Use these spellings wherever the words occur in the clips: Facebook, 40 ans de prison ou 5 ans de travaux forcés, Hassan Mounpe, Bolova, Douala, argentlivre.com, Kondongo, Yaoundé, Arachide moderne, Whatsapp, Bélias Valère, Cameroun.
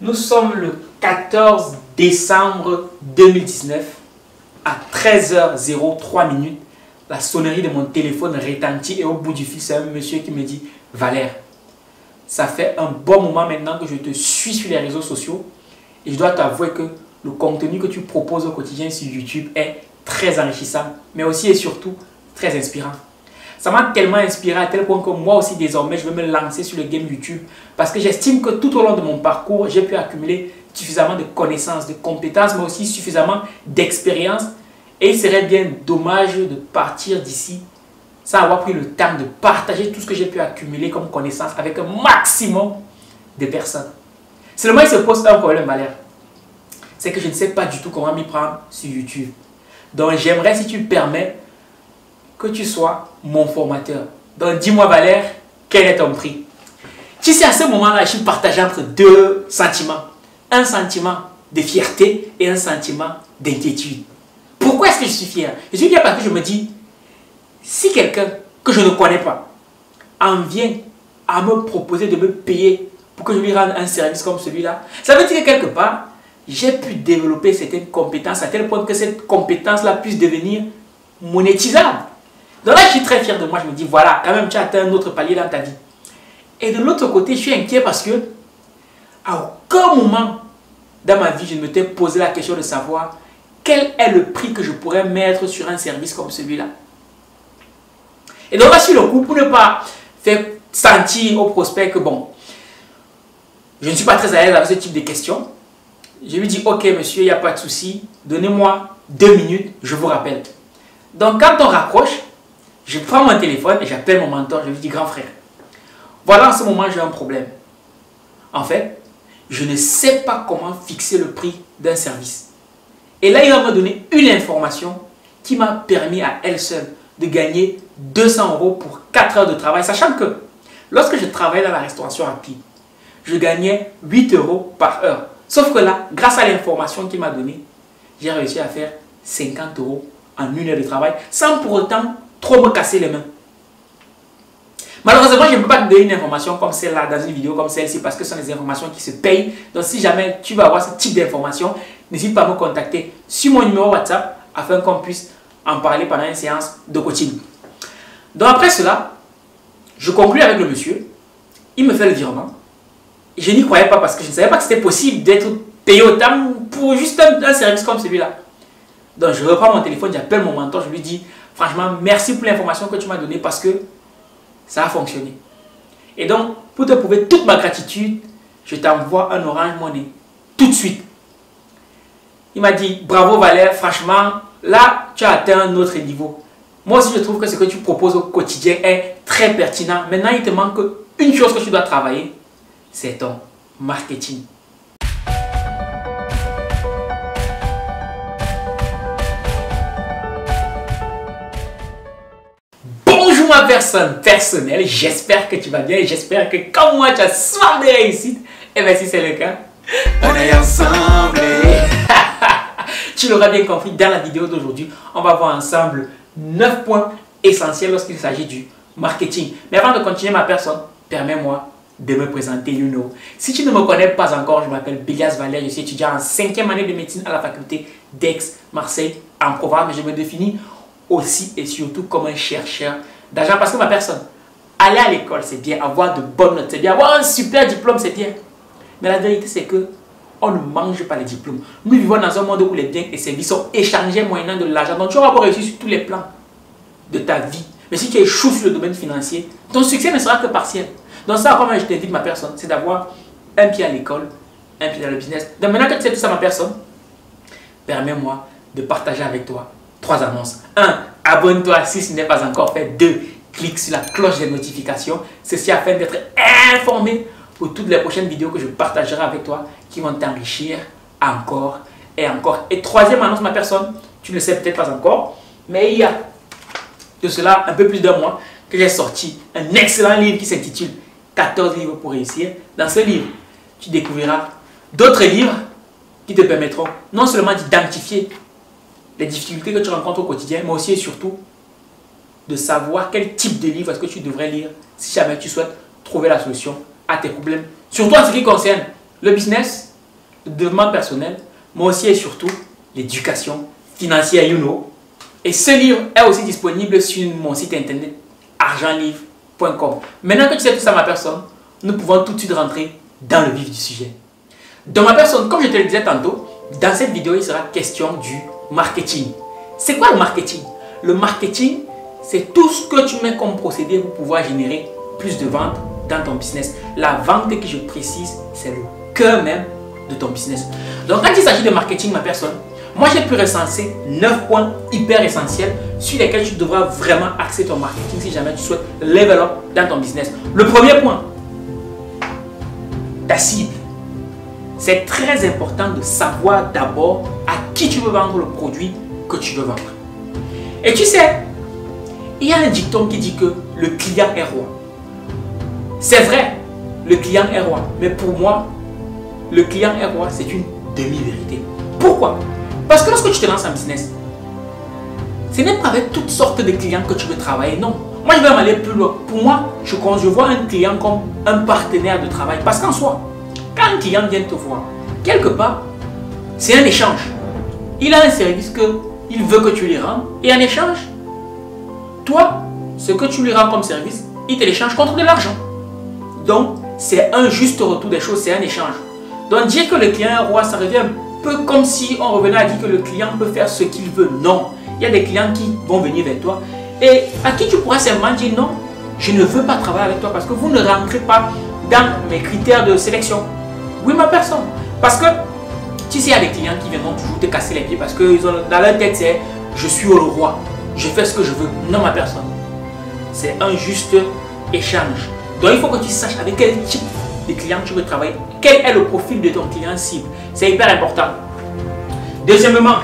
Nous sommes le 14 décembre 2019 à 13h03. La sonnerie de mon téléphone rétentit et au bout du fil, c'est un monsieur qui me dit « Valère, ça fait un bon moment maintenant que je te suis sur les réseaux sociaux et je dois t'avouer que le contenu que tu proposes au quotidien sur YouTube est très enrichissant, mais aussi et surtout très inspirant. Ça m'a tellement inspiré à tel point que moi aussi désormais, je vais me lancer sur le game YouTube parce que j'estime que tout au long de mon parcours, j'ai pu accumuler suffisamment de connaissances, de compétences, mais aussi suffisamment d'expérience. Et il serait bien dommage de partir d'ici sans avoir pris le temps de partager tout ce que j'ai pu accumuler comme connaissances avec un maximum de personnes. Seulement, il se pose un problème, Valère. C'est que je ne sais pas du tout comment m'y prendre sur YouTube. Donc, j'aimerais, si tu permets, que tu sois mon formateur. Donc, dis-moi, Valère, quel est ton prix? Tu sais, à ce moment-là, je suis partagé entre deux sentiments. Un sentiment de fierté et un sentiment d'inquiétude. Pourquoi est-ce que je suis fier? Je suis fier parce que je me dis, si quelqu'un que je ne connais pas en vient à me proposer de me payer pour que je lui rende un service comme celui-là, ça veut dire que quelque part, j'ai pu développer certaines compétences à tel point que cette compétence-là puisse devenir monétisable. Donc là, je suis très fier de moi. Je me dis, voilà, quand même, tu as atteint un autre palier dans ta vie. Et de l'autre côté, je suis inquiet parce que à aucun moment dans ma vie, je ne m'étais posé la question de savoir quel est le prix que je pourrais mettre sur un service comme celui-là. Et donc là, sur le coup, pour ne pas faire sentir au prospect que, bon, je ne suis pas très à l'aise avec ce type de questions, je lui dis, ok monsieur, il n'y a pas de souci, donnez-moi 2 minutes, je vous rappelle. Donc quand on rapproche, je prends mon téléphone et j'appelle mon mentor, je lui dis, grand frère, voilà en ce moment j'ai un problème. En fait, je ne sais pas comment fixer le prix d'un service. Et là, il va me donner une information qui m'a permis à elle seule de gagner 200 € pour 4 heures de travail, sachant que lorsque je travaillais dans la restauration rapide, je gagnais 8 € par heure. Sauf que là, grâce à l'information qu'il m'a donnée, j'ai réussi à faire 50 € en 1 heure de travail, sans pour autant trop me casser les mains. Malheureusement, je ne peux pas te donner une information comme celle-là dans une vidéo comme celle-ci parce que ce sont des informations qui se payent. Donc, si jamais tu veux avoir ce type d'information, n'hésite pas à me contacter sur mon numéro WhatsApp afin qu'on puisse en parler pendant une séance de coaching. Donc, après cela, je conclue avec le monsieur. Il me fait le virement. Je n'y croyais pas parce que je ne savais pas que c'était possible d'être payé autant pour juste un service comme celui-là. Donc je reprends mon téléphone, j'appelle mon mentor, je lui dis franchement merci pour l'information que tu m'as donnée parce que ça a fonctionné. Et donc pour te prouver toute ma gratitude, je t'envoie un Orange Money tout de suite. Il m'a dit bravo Valère, franchement là tu as atteint un autre niveau. Moi aussi je trouve que ce que tu proposes au quotidien est très pertinent. Maintenant il te manque une chose que tu dois travailler. C'est ton marketing. Bonjour ma personne personnelle, j'espère que tu vas bien et j'espère que comme moi tu as soif de réussite. Et bien si c'est le cas, on est ensemble. Tu l'auras bien compris, dans la vidéo d'aujourd'hui, on va voir ensemble 9 points essentiels lorsqu'il s'agit du marketing. Mais avant de continuer ma personne, permets-moi de me présenter, Si tu ne me connais pas encore, je m'appelle Bélias Valère, je suis étudiant en 5e année de médecine à la faculté d'Aix-Marseille en Provence, mais je me définis aussi et surtout comme un chercheur d'argent parce que ma personne, aller à l'école c'est bien, avoir de bonnes notes c'est bien, avoir un super diplôme c'est bien, mais la vérité c'est que on ne mange pas les diplômes. Nous vivons dans un monde où les biens et services sont échangés moyennant de l'argent, donc tu auras pas réussi sur tous les plans de ta vie, mais si tu échoues sur le domaine financier, ton succès ne sera que partiel. Donc ça, comment je t'invite ma personne, c'est d'avoir un pied à l'école, un pied dans le business. Donc maintenant que tu sais tout ça ma personne, permets-moi de partager avec toi 3 annonces. 1. Abonne-toi si ce n'est pas encore fait. 2. Clique sur la cloche des notifications. Ceci afin d'être informé pour toutes les prochaines vidéos que je partagerai avec toi qui vont t'enrichir encore et encore. Et 3e annonce ma personne, tu ne le sais peut-être pas encore, mais il y a de cela un peu plus d'un mois que j'ai sorti un excellent livre qui s'intitule 14 livres pour réussir. Dans ce livre, tu découvriras d'autres livres qui te permettront non seulement d'identifier les difficultés que tu rencontres au quotidien, mais aussi et surtout de savoir quel type de livre est-ce que tu devrais lire si jamais tu souhaites trouver la solution à tes problèmes. Surtout en ce qui concerne le business, le développement personnel, mais aussi et surtout l'éducation financière, Et ce livre est aussi disponible sur mon site internet argentlivre.com. Maintenant que tu sais tout ça, ma personne, nous pouvons tout de suite rentrer dans le vif du sujet. Donc, ma personne, comme je te le disais tantôt, dans cette vidéo, il sera question du marketing. C'est quoi le marketing? Le marketing, c'est tout ce que tu mets comme procédé pour pouvoir générer plus de ventes dans ton business. La vente, que je précise, c'est le cœur même de ton business. Donc, quand il s'agit de marketing, ma personne, moi, j'ai pu recenser 9 points hyper essentiels sur lesquels tu devras vraiment axer ton marketing si jamais tu souhaites level up dans ton business. Le premier point, ta cible. C'est très important de savoir d'abord à qui tu veux vendre le produit que tu veux vendre. Et tu sais, il y a un dicton qui dit que le client est roi. C'est vrai, le client est roi. Mais pour moi, le client est roi, c'est une demi-vérité. Pourquoi? Parce que lorsque tu te lances en business, ce n'est pas avec toutes sortes de clients que tu veux travailler, non. Moi, je vais aller plus loin. Pour moi, je vois un client comme un partenaire de travail. Parce qu'en soi, quand un client vient te voir, quelque part, c'est un échange. Il a un service qu'il veut que tu lui rendes. Et en échange, toi, ce que tu lui rends comme service, il te l'échange contre de l'argent. Donc, c'est un juste retour des choses, c'est un échange. Donc, dire que le client est roi, ça revient peu comme si on revenait à dire que le client peut faire ce qu'il veut. Non, il y a des clients qui vont venir vers toi et à qui tu pourras simplement dire non, je ne veux pas travailler avec toi parce que vous ne rentrez pas dans mes critères de sélection. Oui, ma personne, parce que tu sais, il y a des clients qui viendront toujours te casser les pieds parce que ils ont, dans leur tête, c'est je suis au roi, je fais ce que je veux. Non, ma personne, c'est un juste échange. Donc, il faut que tu saches avec quel type de client tu veux travailler. Quel est le profil de ton client cible? C'est hyper important. Deuxièmement,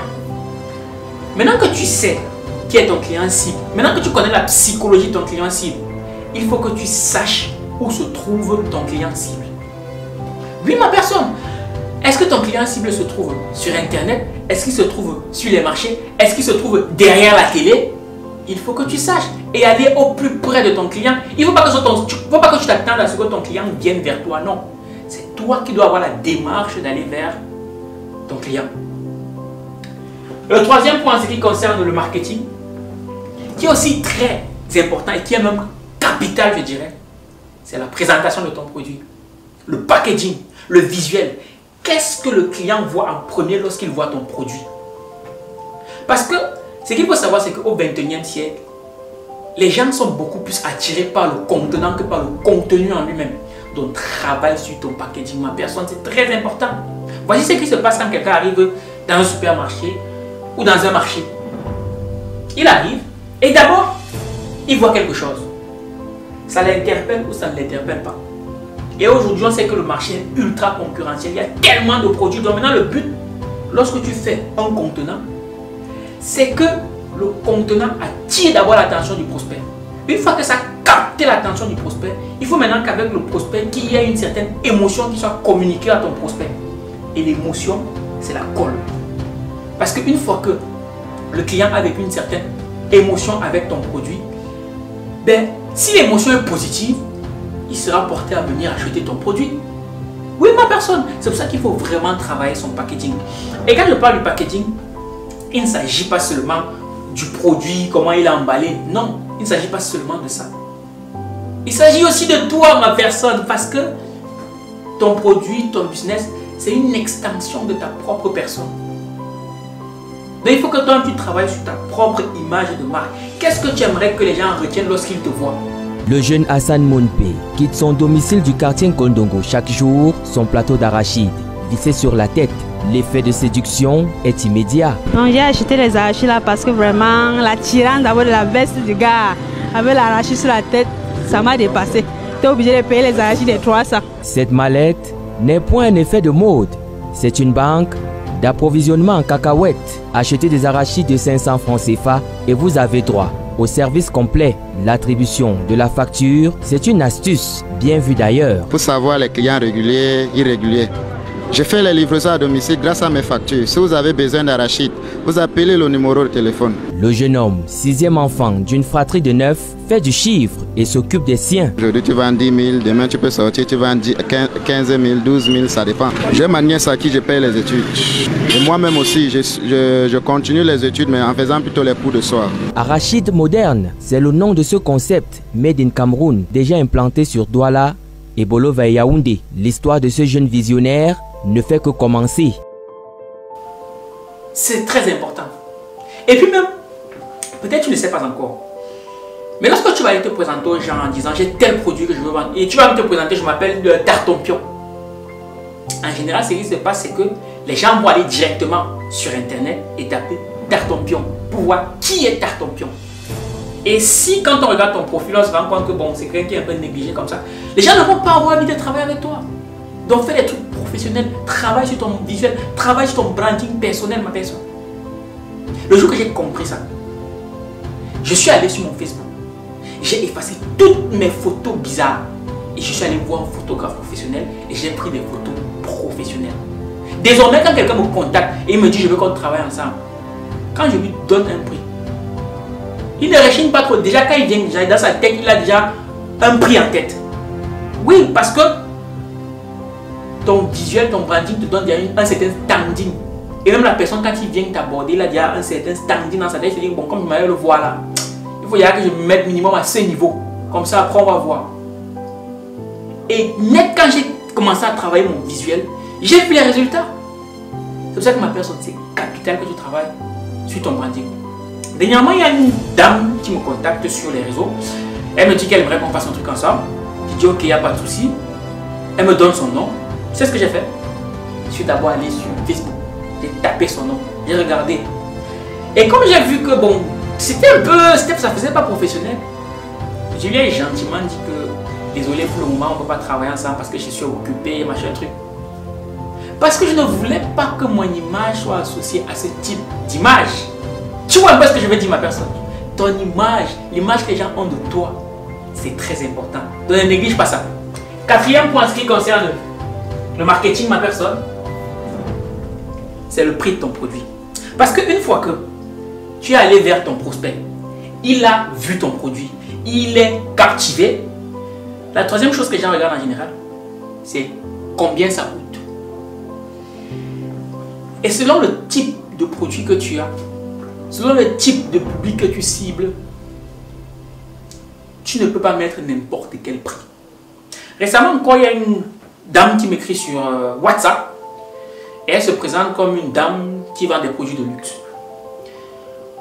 maintenant que tu sais qui est ton client cible, maintenant que tu connais la psychologie de ton client cible, il faut que tu saches où se trouve ton client cible. Oui, ma personne, est-ce que ton client cible se trouve sur Internet? Est-ce qu'il se trouve sur les marchés? Est-ce qu'il se trouve derrière la télé? Il faut que tu saches et aller au plus près de ton client. Il ne faut pas que tu t'attendes à ce que ton client vienne vers toi, non. C'est toi qui dois avoir la démarche d'aller vers ton client. Le troisième point en ce qui concerne le marketing, qui est aussi très important et qui est même capital, je dirais, c'est la présentation de ton produit, le packaging, le visuel. Qu'est-ce que le client voit en premier lorsqu'il voit ton produit? Parce que ce qu'il faut savoir, c'est qu'au XXIe siècle, les gens sont beaucoup plus attirés par le contenant que par le contenu en lui-même. Donc, travaille sur ton packaging, ma personne, c'est très important. Voici ce qui se passe quand quelqu'un arrive dans un supermarché ou dans un marché. Il arrive et d'abord, il voit quelque chose. Ça l'interpelle ou ça ne l'interpelle pas. Et aujourd'hui, on sait que le marché est ultra concurrentiel. Il y a tellement de produits. Donc maintenant, le but, lorsque tu fais un contenant, c'est que le contenant attire d'abord l'attention du prospect. Une fois que ça capte l'attention du prospect, il faut maintenant qu'avec le prospect, qu'il y ait une certaine émotion qui soit communiquée à ton prospect. Et l'émotion, c'est la colle. Parce qu'une fois que le client a vécu une certaine émotion avec ton produit, ben, si l'émotion est positive, il sera porté à venir acheter ton produit. Oui, ma personne, c'est pour ça qu'il faut vraiment travailler son packaging. Et quand je parle du packaging, il ne s'agit pas seulement du produit, comment il est emballé. Non, il ne s'agit pas seulement de ça. Il s'agit aussi de toi, ma personne, parce que ton produit, ton business, c'est une extension de ta propre personne. Donc, il faut que toi, tu travailles sur ta propre image de marque. Qu'est-ce que tu aimerais que les gens retiennent lorsqu'ils te voient? Le jeune Hassan Mounpe quitte son domicile du quartier Kondongo chaque jour, son plateau d'arachide, vissé sur la tête. L'effet de séduction est immédiat. J'ai acheté les arachides là parce que vraiment l'attirance d'abord de la veste du gars avec l'arachide sur la tête, ça m'a dépassé. T'es obligé de payer les arachides des 300. Cette mallette n'est point un effet de mode. C'est une banque d'approvisionnement en cacahuètes. Achetez des arachides de 500 francs CFA et vous avez droit au service complet. L'attribution de la facture, c'est une astuce bien vue d'ailleurs. Pour savoir les clients réguliers, irréguliers. Je fais les livraisons à domicile grâce à mes factures. Si vous avez besoin d'arachide, vous appelez le numéro de téléphone. Le jeune homme, sixième enfant d'une fratrie de 9, fait du chiffre et s'occupe des siens. Aujourd'hui tu vends 10 000, demain tu peux sortir, tu vends 15 000, 12 000, ça dépend. J'ai ma nièce à qui je paye les études. Moi-même aussi, je continue les études, mais en faisant plutôt les cours de soir. Arachide moderne, c'est le nom de ce concept, made in Cameroun, déjà implanté sur Douala et Bolova et Yaoundé. L'histoire de ce jeune visionnaire ne fait que commencer. C'est très important. Et puis même, peut-être tu ne sais pas encore, mais lorsque tu vas aller te présenter aux gens en disant j'ai tel produit que je veux vendre, et tu vas me te présenter, je m'appelle le tarton pion. En général, ce qui se passe, c'est que les gens vont aller directement sur internet et taper tarton pion pour voir qui est tarton pion. Et si quand on regarde ton profil, on se rend compte que bon, c'est quelqu'un qui est un peu négligé comme ça, les gens ne vont pas avoir envie de travailler avec toi. Donc fais des trucs professionnels, travaille sur ton visuel, travaille sur ton branding personnel, ma personne. Le jour que j'ai compris ça, je suis allé sur mon Facebook. J'ai effacé toutes mes photos bizarres et je suis allé voir un photographe professionnel et j'ai pris des photos professionnelles. Désormais, quand quelqu'un me contacte et me dit je veux qu'on travaille ensemble, quand je lui donne un prix, il ne rechigne pas trop. Déjà, quand il vient déjà, dans sa tête, il a déjà un prix en tête. Oui, parce que ton visuel, ton branding te donne déjà un certain standing. Et même la personne, quand il vient t'aborder, il a déjà un certain standing dans sa tête. Il se dit, bon, comme je m'allais le voir là, il faut y aller que je me mette minimum à ce niveau. Comme ça, après, on va voir. Et net, quand j'ai commencé à travailler mon visuel, j'ai vu les résultats. C'est pour ça que ma personne, c'est capital que tu travailles sur ton branding. Dernièrement, il y a une dame qui me contacte sur les réseaux. Elle me dit qu'elle aimerait qu'on fasse un truc ensemble. Je dis ok, il n'y a pas de souci. Elle me donne son nom. C'est ce que j'ai fait. Je suis d'abord allé sur Facebook. J'ai tapé son nom. J'ai regardé. Et comme j'ai vu que bon, c'était un peu, ça faisait pas professionnel, je lui ai gentiment dit que désolé pour le moment, on ne peut pas travailler ensemble parce que je suis occupé, machin truc. Parce que je ne voulais pas que mon image soit associée à ce type d'image. Tu vois un peu ce que je veux dire, ma personne. Ton image, l'image que les gens ont de toi, c'est très important. Donc ne néglige pas ça. Quatrième point, ce qui concerne le marketing, ma personne, c'est le prix de ton produit. Parce qu'une fois que tu es allé vers ton prospect, il a vu ton produit, il est captivé. La troisième chose que les gens regardent en général, c'est combien ça coûte. Et selon le type de produit que tu as, selon le type de public que tu cibles, tu ne peux pas mettre n'importe quel prix. Récemment encore, il y a une dame qui m'écrit sur WhatsApp et elle se présente comme une dame qui vend des produits de luxe.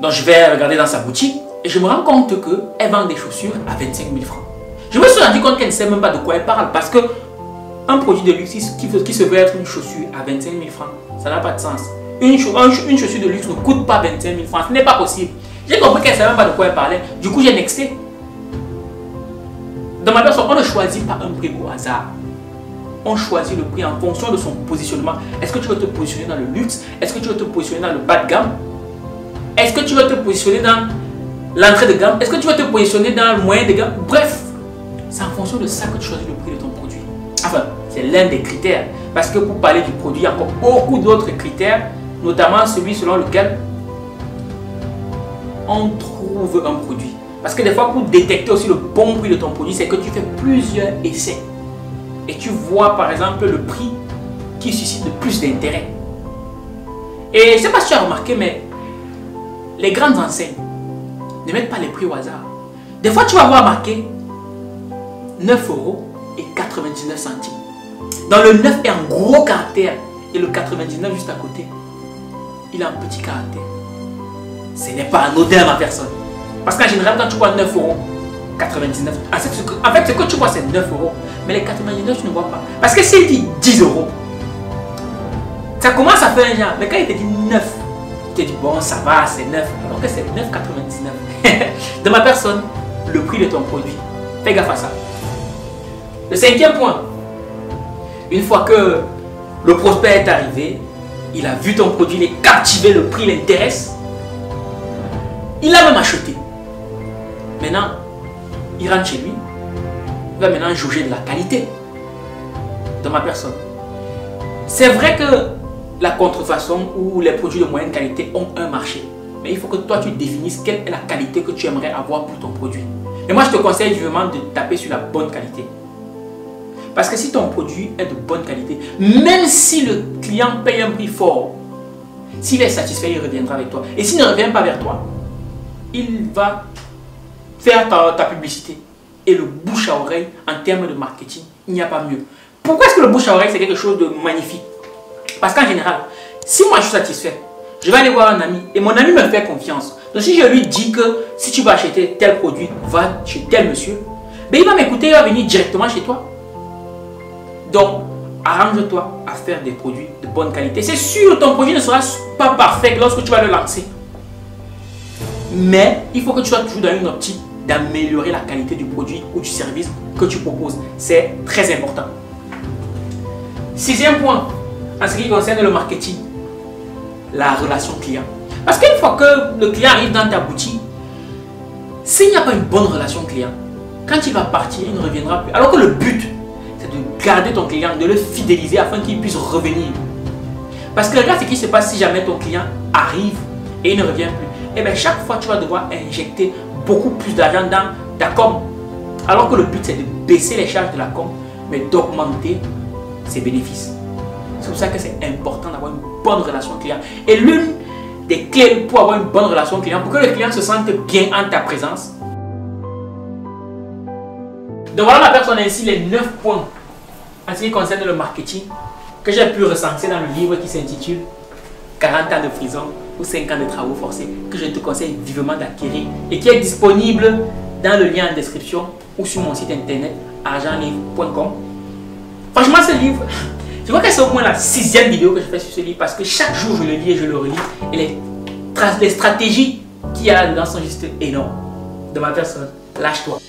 Donc je vais regarder dans sa boutique et je me rends compte qu'elle vend des chaussures à 25 000 francs. Je me suis rendu compte qu'elle ne sait même pas de quoi elle parle parce que un produit de luxe qui se veut être une chaussure à 25 000 francs, ça n'a pas de sens. Une chaussure de luxe ne coûte pas 25 000 francs. Ce n'est pas possible. J'ai compris qu'elle ne savait même pas de quoi elle parlait. Du coup, j'ai nexté. Dans ma personne, on ne choisit pas un prix au hasard. On choisit le prix en fonction de son positionnement. Est-ce que tu veux te positionner dans le luxe? Est-ce que tu veux te positionner dans le bas de gamme? Est-ce que tu veux te positionner dans l'entrée de gamme? Est-ce que tu veux te positionner dans le moyen de gamme? Bref, c'est en fonction de ça que tu choisis le prix de ton produit. Enfin, c'est l'un des critères. Parce que pour parler du produit, il y a encore beaucoup d'autres critères, notamment celui selon lequel on trouve un produit. Parce que des fois, pour détecter aussi le bon prix de ton produit, c'est que tu fais plusieurs essais. Et tu vois, par exemple, le prix qui suscite le plus d'intérêt. Et je ne sais pas si tu as remarqué, mais les grandes enseignes ne mettent pas les prix au hasard. Des fois, tu vas avoir marqué 9,99 €. Dans le 9 est en gros caractère et le 99 juste à côté, il a un petit caractère. Ce n'est pas anodin, ma personne. Parce qu'en général, quand tu vois 9,99 €, en fait, ce que tu vois, c'est 9 €. Mais les 99, tu ne vois pas. Parce que s'il dit 10 €, ça commence à faire un genre. Mais quand il te dit 9, tu te dis, bon, ça va, c'est 9. Alors que c'est 9,99 €. De ma personne, le prix de ton produit. Fais gaffe à ça. Le cinquième point. Une fois que le prospect est arrivé, il a vu ton produit, il est captivé, le prix l'intéresse. Il a même acheté. Maintenant, il rentre chez lui. Il va maintenant juger de la qualité de ma personne. C'est vrai que la contrefaçon ou les produits de moyenne qualité ont un marché. Mais il faut que toi tu définisses quelle est la qualité que tu aimerais avoir pour ton produit. Mais moi je te conseille vivement de taper sur la bonne qualité. Parce que si ton produit est de bonne qualité, même si le client paye un prix fort, s'il est satisfait, il reviendra avec toi. Et s'il ne revient pas vers toi, il va faire ta publicité. Et le bouche à oreille, en termes de marketing, il n'y a pas mieux. Pourquoi est-ce que le bouche à oreille, c'est quelque chose de magnifique? Parce qu'en général, si moi je suis satisfait, je vais aller voir un ami et mon ami me fait confiance. Donc si je lui dis que si tu vas acheter tel produit, va chez tel monsieur, ben il va m'écouter, il va venir directement chez toi. Donc, arrange-toi à faire des produits de bonne qualité. C'est sûr, ton produit ne sera pas parfait lorsque tu vas le lancer. Mais il faut que tu sois toujours dans une optique d'améliorer la qualité du produit ou du service que tu proposes. C'est très important. Sixième point, en ce qui concerne le marketing, la relation client. Parce qu'une fois que le client arrive dans ta boutique, s'il n'y a pas une bonne relation client, quand il va partir, il ne reviendra plus. Alors que le but, c'est de garder ton client, de le fidéliser afin qu'il puisse revenir. Parce que regarde ce qui se passe si jamais ton client arrive et il ne revient plus. Et bien chaque fois, tu vas devoir injecter beaucoup plus d'argent dans ta com. Alors que le but, c'est de baisser les charges de la com, mais d'augmenter ses bénéfices. C'est pour ça que c'est important d'avoir une bonne relation client. Et l'une des clés pour avoir une bonne relation client, pour que le client se sente bien en ta présence. Donc voilà, ma personne, ainsi les 9 points en ce qui concerne le marketing que j'ai pu recenser dans le livre qui s'intitule 40 ans de prison ou 5 ans de travaux forcés, que je te conseille vivement d'acquérir et qui est disponible dans le lien en description ou sur mon site internet argentlivre.com. Franchement, ce livre, je vois que c'est au moins la 6e vidéo que je fais sur ce livre parce que chaque jour je le lis et je le relis et les stratégies qu'il y a dedans sont juste énormes. De ma personne, lâche-toi.